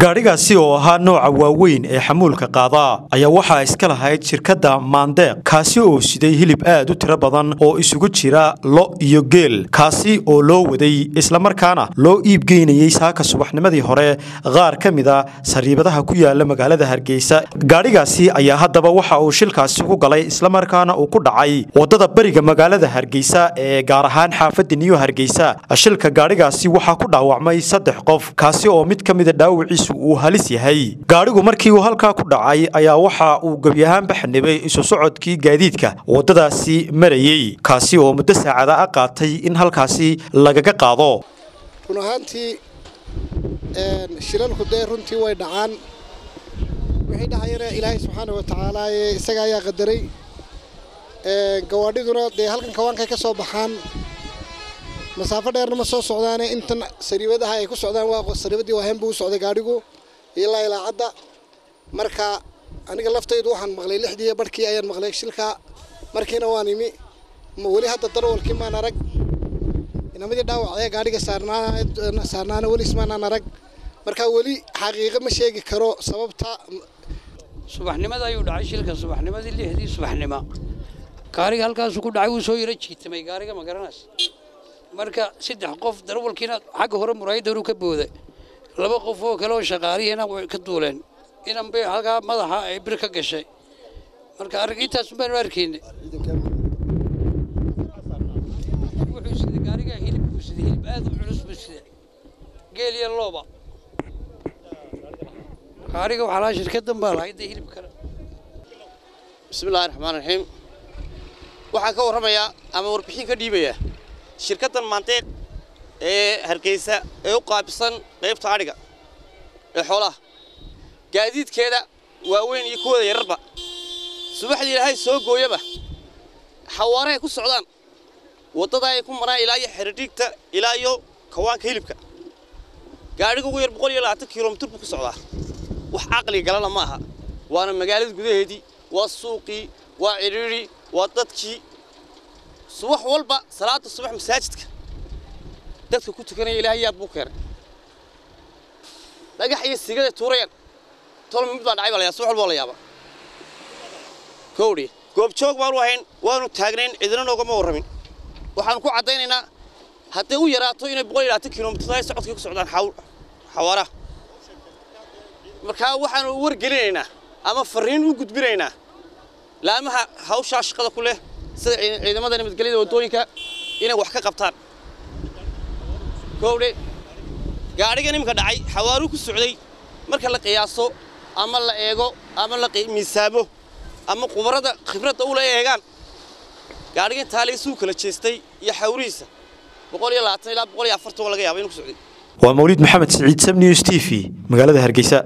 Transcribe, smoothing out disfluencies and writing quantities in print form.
gaarigaasi oo ahaa nooca waaweyn ee xamuulka qaada ayaa waxa iska lahayd shirkadda Mandeq kaasi oo siday hilib aad u tiro badan oo isugu jira lo iyo geel kaasi oo loo waday isla markaana loo iib geynayay saaka subaxnimadii hore qaar kamida sariibadaha ku yaala magaalada Hargeysa gaarigaasi ayaa haddaba waxa uu shilkaasi ku galay isla markaana uu ku dhacay wadada bariga magaalada Hargeysa ee gaar ahaan xaafadda New Hargeysa shilka gaarigaasi waxa ku dhaawacmay 3 qof kaasi oo mid kamida dhaawaciisu uu halis yahay gaarigu markii uu halka ku dhacay ayaa waxa uu gabiyahan baxnibay isu socodkii gaadiidka wadadaasi marayay kaasi oo muddo saacada ah qaatay in halkaasi lagaga qaado runaantii shilalku deeruntii way dhacaan wixii dhacay Ilaahay subxaanahu wa ta'aala isaga ayaa qadaray gawaadhiduna de halkan kawaankay ka soo baxaan مسافة ديرنا مسوس سوداني أنت سريبة ده هاي كسودان واقع سريبة دي وهم بوس سودان قاريجو يلا يلا عدا مركا أنا قلفت يدوحن مغلي لحدي بركي أيام مغلي شلكا مركينا وانيمي مولي هذا الدرو الكيما نرق إنما دي داو على قاريج سارنا نولي اسمنا نرق مركا ولي حقيقة مشي كرو سبب تا صباحنا ما دايود عشلكا صباحنا ما دي اللي هدي صباحنا ما قاريج هالكا سكود عاوز هو يرجع تماي قاريج ما قرناس marka saddex qof darwalkiina xaq hore muraayada uu ka booday laba qof oo kale oo shaqaariyana way ka duuleen inaan bay halka madaxa ay bir ka gashay marka arrintaas ma warkiin wuxuu sidii gaariga hilibku sidii hilib aad u culus bishii geeliya looba gaariga waxa la shirkaddan baa lahayd hilib kale bismillaahir rahmaanir rahiim waxa ka waramaya ama warbixin ka dhiibaya شركة المنطقة هركيسة قابسن قيبت عارقة الحولة قاعدين كذا وين يكون يربع صباح لي هاي سوق ويبه حواري كل سعودان وتضع يكون مرا إلى حريتك إلى يو كوان كيلبك قاعدين يقول يربقول يلا عتك يوم تربك سعودان وحقلي قال معها وأنا مجالس قدي هدي والسوقي وعريري وتتكي صباح والبا صلاة الصبح مساجدك دتك كنت كنا إلهي أبوكر لقى حي السجادة تورين طول مبضع عيب على صباح الوالي يابا كوري قب شوك بروحين وانو تاجرين إذا نوقف مورمين وحنكو عدينا حتى ويراتوين يبغوا يراتك يوم تطلع سعودك يكسرون حو حواره مركا وحن ورجلينا أما فرين وجود برينا لا ما هوش عشقة كله إذا ما دام تقليد وتوينك هنا وحكة قبطان كوري قاعد يعني مكدعي حواروك السعودي مركز لقياسه أما لقيقه أما لقي مسابه أما قبرة خبرة أولى إيجان قاعد يعني تالي سوق للشيستي يحوريسه بقول يلا عطني لا بقول يعفرت ولا جاي أبينك السعودي ومولد محمد سعيد سمني يستيفي مقالة هرقيسة.